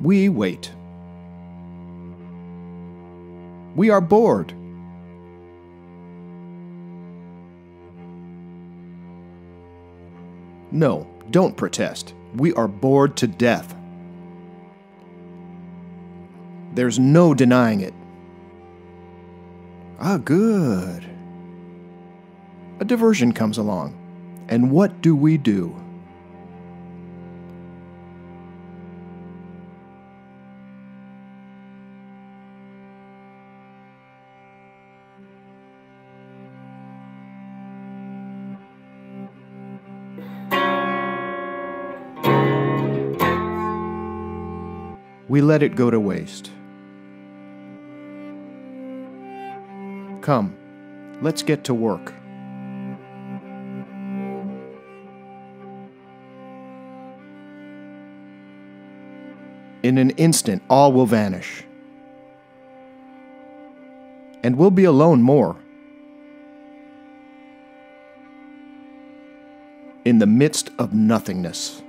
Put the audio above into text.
We wait. We are bored. No, don't protest. We are bored to death. There's no denying it. Ah, good. A diversion comes along. And what do we do? We let it go to waste. Come, let's get to work. In an instant, all will vanish. And we'll be alone more. In the midst of nothingness.